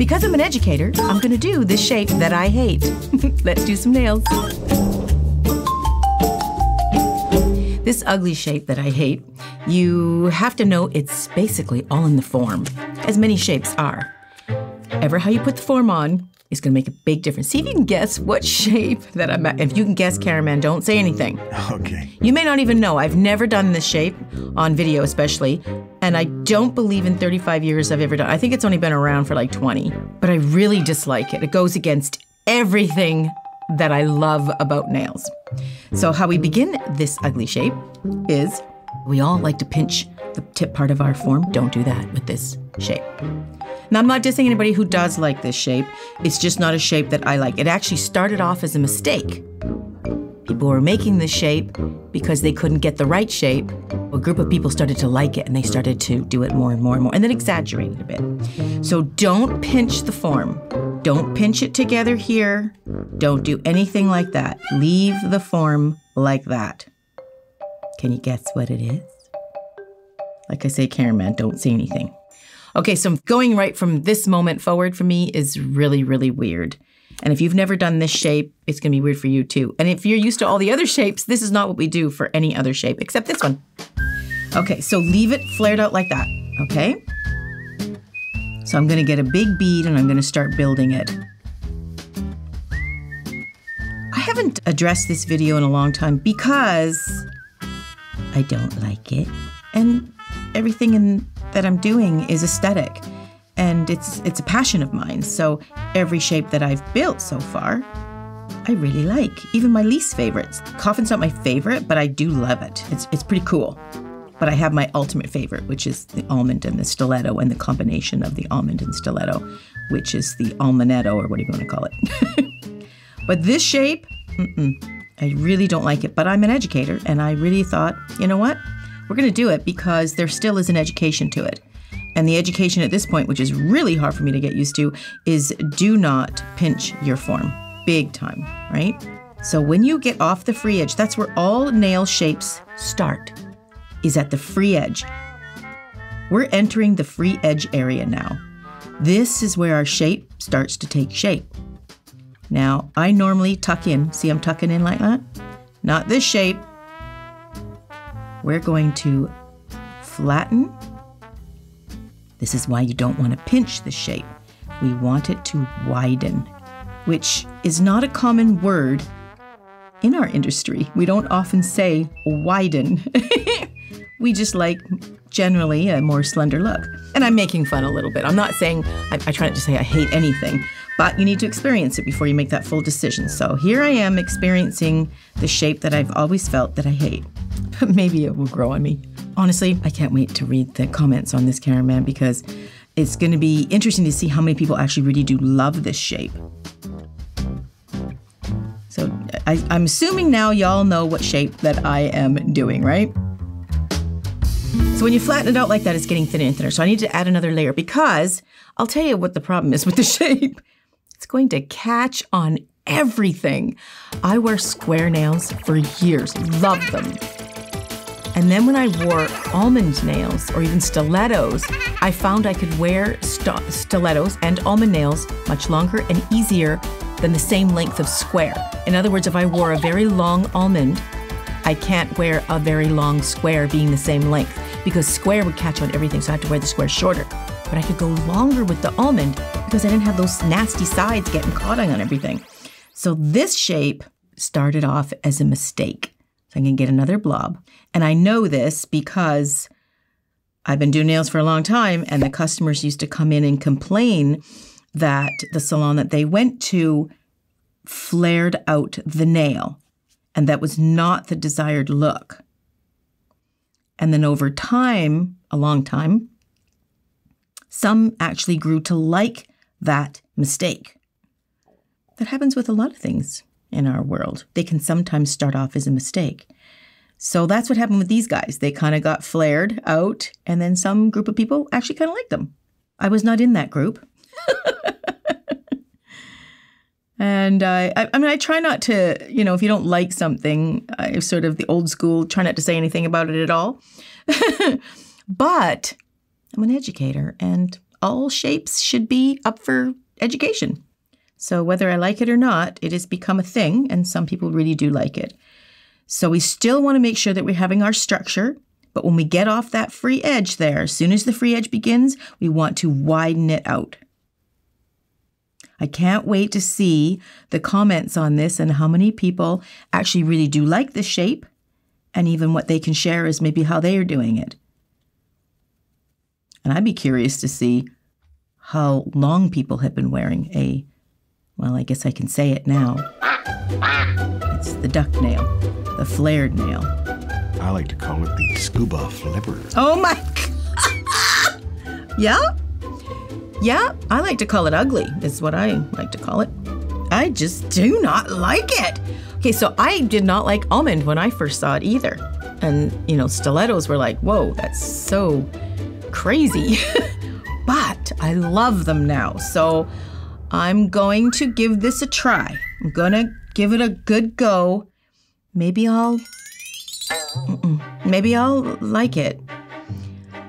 Because I'm an educator, I'm gonna do the shape that I hate. Let's do some nails. This ugly shape that I hate, you have to know it's basically all in the form, as many shapes are. Ever how you put the form on is gonna make a big difference. See if you can guess what shape that I'm at. If you can guess, cameraman, don't say anything. Okay. You may not even know. I've never done this shape, on video especially, and I don't believe in 35 years I've ever done. I think it's only been around for like 20, but I really dislike it. It goes against everything that I love about nails. So how we begin this ugly shape is, we all like to pinch the tip part of our form. Don't do that with this shape. Now, I'm not dissing anybody who does like this shape. It's just not a shape that I like. It actually started off as a mistake. People were making this shape because they couldn't get the right shape. A group of people started to like it, and they started to do it more and more and more, and then exaggerate it a bit. So don't pinch the form. Don't pinch it together here. Don't do anything like that. Leave the form like that. Can you guess what it is? Like I say, cameraman, don't say anything. Okay, so going right from this moment forward for me is really, really weird. And if you've never done this shape, it's gonna be weird for you too. And if you're used to all the other shapes, this is not what we do for any other shape, except this one. Okay, so leave it flared out like that, okay? So I'm gonna get a big bead and I'm gonna start building it. I haven't addressed this video in a long time because I don't like it, and everything that I'm doing is aesthetic, and it's a passion of mine. So every shape that I've built so far, I really like. Even my least favorites. Coffin's not my favorite, but I do love it. It's pretty cool. But I have my ultimate favorite, which is the almond and the stiletto, and the combination of the almond and stiletto, which is the almanetto, or whatever you want to call it. But this shape, I really don't like it, but I'm an educator, and I really thought, you know what? We're gonna do it because there still is an education to it. And the education at this point, which is really hard for me to get used to, is do not pinch your form, big time, right? So when you get off the free edge, that's where all nail shapes start, is at the free edge. We're entering the free edge area now. This is where our shape starts to take shape. Now, I normally tuck in. See, I'm tucking in like that? Not this shape. We're going to flatten. This is why you don't want to pinch the shape. We want it to widen, which is not a common word in our industry. We don't often say widen. We just like generally a more slender look. And I'm making fun a little bit. I'm not saying, I try not to say I hate anything, but you need to experience it before you make that full decision. So here I am experiencing the shape that I've always felt that I hate. But maybe it will grow on me. Honestly, I can't wait to read the comments on this, cameraman, because it's gonna be interesting to see how many people actually really do love this shape. So I'm assuming now y'all know what shape that I am doing, right? So when you flatten it out like that, it's getting thinner and thinner. So I need to add another layer because I'll tell you what the problem is with the shape. It's going to catch on everything. I wear square nails for years, love them. And then when I wore almond nails or even stilettos, I found I could wear stilettos and almond nails much longer and easier than the same length of square. In other words, if I wore a very long almond, I can't wear a very long square being the same length because square would catch on everything, so I have to wear the square shorter. But I could go longer with the almond because I didn't have those nasty sides getting caught on everything. So this shape started off as a mistake. So I'm gonna get another blob. And I know this because I've been doing nails for a long time, and the customers used to come in and complain that the salon that they went to flared out the nail. And that was not the desired look. And then over time, a long time, some actually grew to like that mistake. That happens with a lot of things in our world. They can sometimes start off as a mistake. So that's what happened with these guys. They kind of got flared out, and then some group of people actually kind of liked them. I was not in that group. And I mean, I try not to, you know, if you don't like something, I'm sort of the old school, try not to say anything about it at all. But I'm an educator, and all shapes should be up for education. So whether I like it or not, it has become a thing, and some people really do like it. So we still want to make sure that we're having our structure, but when we get off that free edge there, as soon as the free edge begins, we want to widen it out. I can't wait to see the comments on this and how many people actually really do like the shape, and even what they can share is maybe how they are doing it. And I'd be curious to see how long people have been wearing a, well, I guess I can say it now. It's the duck nail, the flared nail. I like to call it the scuba flipper. Oh my God. Yeah. Yeah, I like to call it ugly, is what I like to call it. I just do not like it. Okay, so I did not like almond when I first saw it either. And, you know, stilettos were like, whoa, that's so crazy. But I love them now, so I'm going to give this a try. I'm gonna give it a good go. Maybe I'll like it.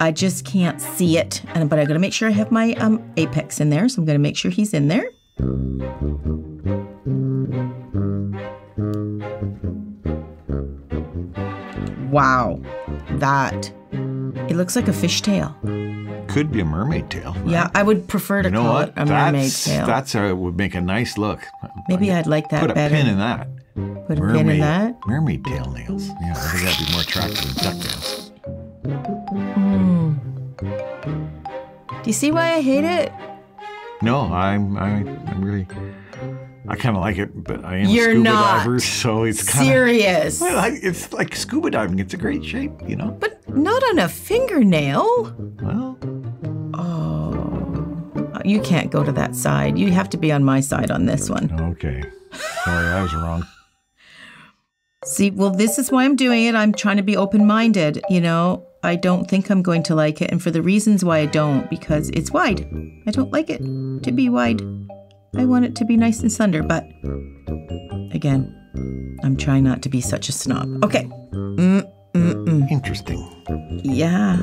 I just can't see it, but I gotta make sure I have my apex in there, so I'm gonna make sure he's in there. Wow, it looks like a fishtail. Could be a mermaid tail. Right? Yeah, I would prefer to call it a mermaid tail. That would make a nice look. Maybe I'd like that better. Put a pin in that. Put a pin in that? Mermaid tail nails. Yeah, I think that'd be more attractive than duck nails. Do you see why I hate it? No, I'm really, I kind of like it, but I am a scuba diver, so it's kind of serious. Well, it's like scuba diving. It's a great shape, you know. But not on a fingernail. Well. Oh, you can't go to that side. You have to be on my side on this one. Okay. Sorry, I was wrong. See, well, this is why I'm doing it. I'm trying to be open-minded, you know. I don't think I'm going to like it, and for the reasons why I don't, because it's wide. I don't like it to be wide. I want it to be nice and slender, but again, I'm trying not to be such a snob. Okay. Interesting. Yeah.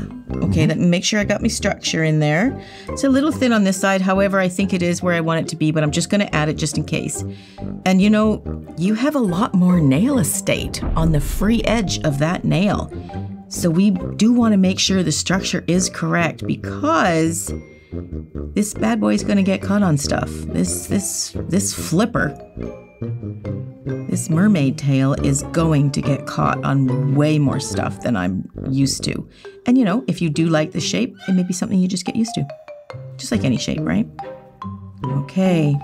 Okay, make sure I got my structure in there. It's a little thin on this side, however, I think it is where I want it to be, but I'm just going to add it just in case. And you know, you have a lot more nail estate on the free edge of that nail. So we do want to make sure the structure is correct, because this bad boy is going to get caught on stuff. This flipper, this mermaid tail is going to get caught on way more stuff than I'm used to. And you know, if you do like the shape, it may be something you just get used to. Just like any shape, right? Okay.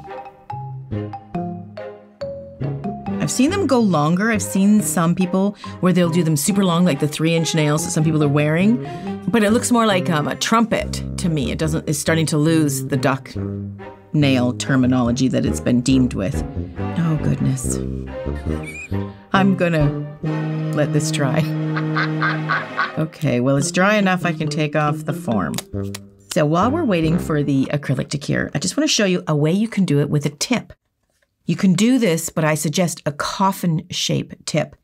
I've seen them go longer. I've seen some people where they'll do them super long, like the 3-inch nails that some people are wearing. But it looks more like a trumpet to me. It doesn't. It's starting to lose the duck nail terminology that it's been deemed with. Oh goodness! I'm gonna let this dry. Okay. Well, it's dry enough. I can take off the form. So while we're waiting for the acrylic to cure, I just want to show you a way you can do it with a tip. You can do this, but I suggest a coffin shape tip.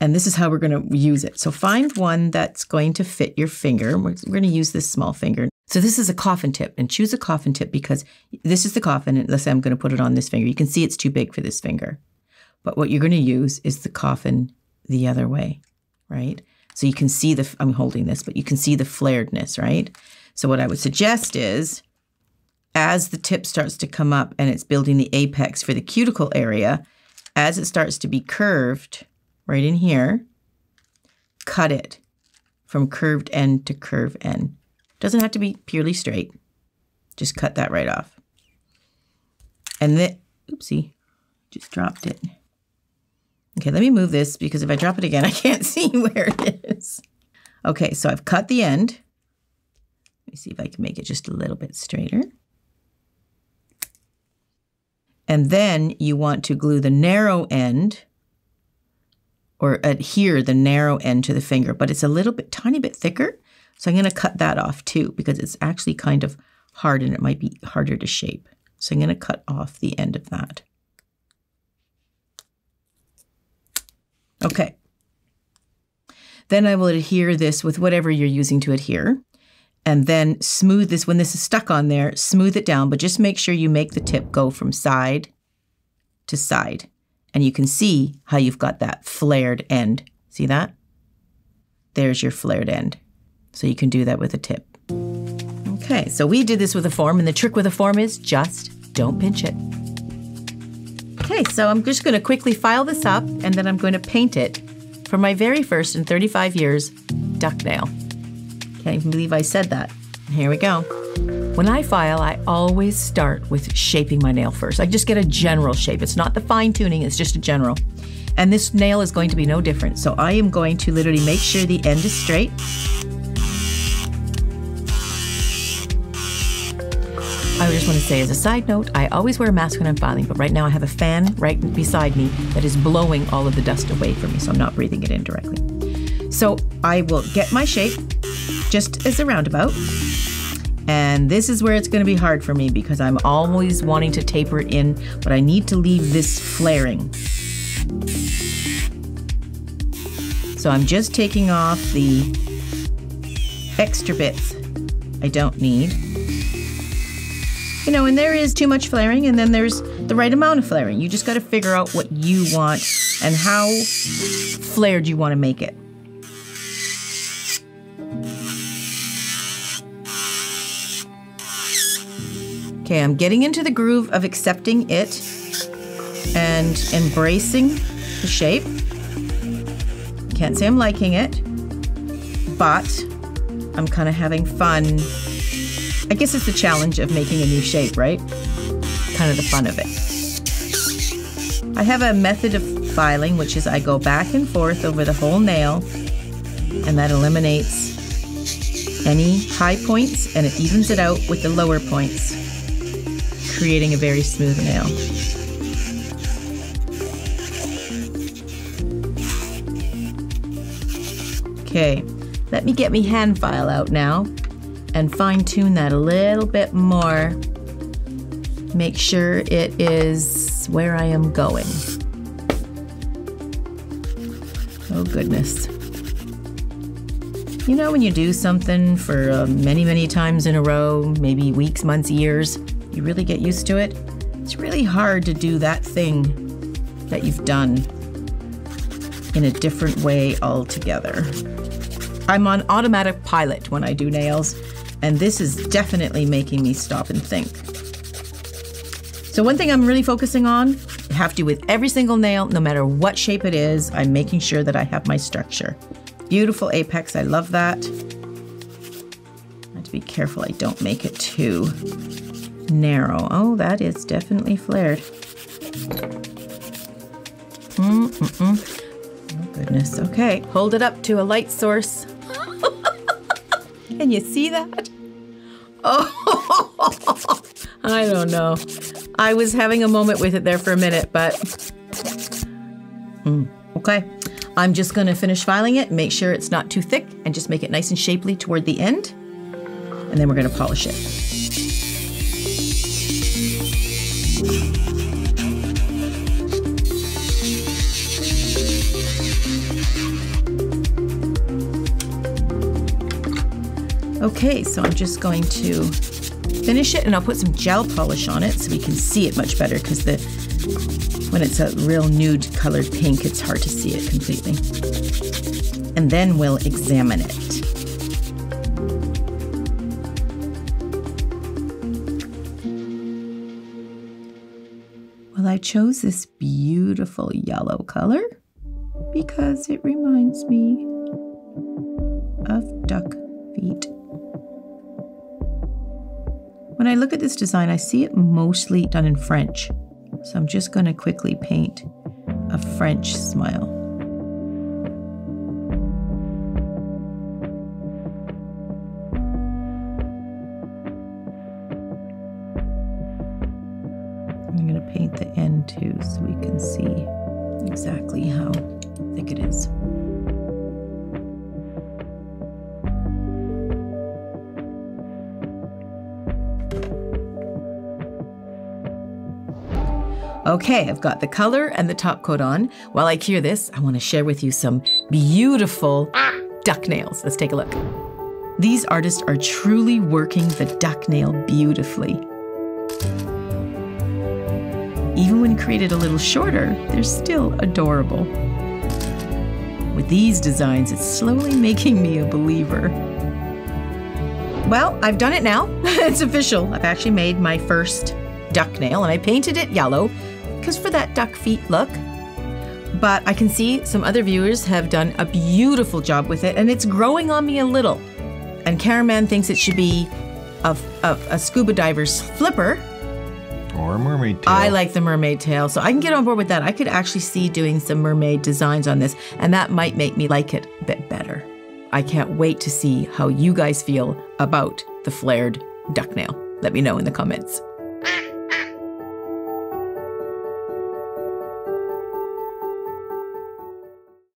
And this is how we're going to use it. So find one that's going to fit your finger. We're going to use this small finger. So this is a coffin tip, and choose a coffin tip because this is the coffin. And let's say I'm going to put it on this finger. You can see it's too big for this finger. But what you're going to use is the coffin the other way, right? So you can see the, I'm holding this, but you can see the flaredness, right? So what I would suggest is, as the tip starts to come up and it's building the apex for the cuticle area, as it starts to be curved right in here, cut it from curved end to curve end. Doesn't have to be purely straight. Just cut that right off. And then, oopsie, just dropped it. Okay, let me move this because if I drop it again, I can't see where it is. Okay, so I've cut the end. Let me see if I can make it just a little bit straighter. And then you want to glue the narrow end, or adhere the narrow end to the finger, but it's a little bit, tiny bit thicker. So I'm gonna cut that off too, because it's actually kind of hard and it might be harder to shape. So I'm gonna cut off the end of that. Okay. Then I will adhere this with whatever you're using to adhere. and then smooth this. When this is stuck on there, smooth it down, but just make sure you make the tip go from side to side. And you can see how you've got that flared end. See that? There's your flared end. So you can do that with a tip. Okay, so we did this with a form, and the trick with a form is just don't pinch it. Okay, so I'm just gonna quickly file this up, and then I'm gonna paint it for my very first in 35 years duck nail. Can't even believe I said that. Here we go. When I file, I always start with shaping my nail first. I just get a general shape. It's not the fine tuning, it's just a general. And this nail is going to be no different. So I am going to literally make sure the end is straight. I just want to say as a side note, I always wear a mask when I'm filing, but right now I have a fan right beside me that is blowing all of the dust away from me, so I'm not breathing it in directly. So I will get my shape just as a roundabout. And this is where it's going to be hard for me because I'm always wanting to taper it in, but I need to leave this flaring. So I'm just taking off the extra bits I don't need. You know, and there is too much flaring, and then there's the right amount of flaring. You just got to figure out what you want and how flared you want to make it. Okay, I'm getting into the groove of accepting it and embracing the shape. Can't say I'm liking it, but I'm kind of having fun. I guess it's the challenge of making a new shape, right? Kind of the fun of it. I have a method of filing, which is I go back and forth over the whole nail, and that eliminates any high points, and it evens it out with the lower points, creating a very smooth nail. Okay, let me get my hand file out now and fine tune that a little bit more. Make sure it is where I am going. Oh goodness. You know when you do something for many, many times in a row, maybe weeks, months, years, you really get used to it. It's really hard to do that thing that you've done in a different way altogether. I'm on automatic pilot when I do nails, and this is definitely making me stop and think. So one thing I'm really focusing on, I have to with every single nail, no matter what shape it is, I'm making sure that I have my structure. Beautiful apex, I love that. I have to be careful I don't make it too narrow. Oh, that is definitely flared. Oh, goodness. Okay. Hold it up to a light source. Can you see that? Oh, I don't know. I was having a moment with it there for a minute, but okay. I'm just going to finish filing it, make sure it's not too thick, and just make it nice and shapely toward the end. And then we're going to polish it. Okay, so I'm just going to finish it, and I'll put some gel polish on it so we can see it much better, because when it's a real nude colored pink, it's hard to see it completely. And then we'll examine it. Well, I chose this beautiful yellow color because it reminds me of duck feet. When I look at this design, I see it mostly done in French. So I'm just going to quickly paint a French smile. I'm going to paint the end too so we can see exactly how thick it is. Okay, I've got the color and the top coat on. While I cure this, I want to share with you some beautiful duck nails. Let's take a look. These artists are truly working the ducknail beautifully. Even when created a little shorter, they're still adorable. With these designs, it's slowly making me a believer. Well, I've done it now. It's official. I've actually made my first ducknail, and I painted it yellow because for that duck feet look. But I can see some other viewers have done a beautiful job with it, and it's growing on me a little. And Caraman thinks it should be a scuba diver's flipper. Or a mermaid tail. I like the mermaid tail, so I can get on board with that. I could actually see doing some mermaid designs on this, and that might make me like it a bit better. I can't wait to see how you guys feel about the flared ducknail. Let me know in the comments.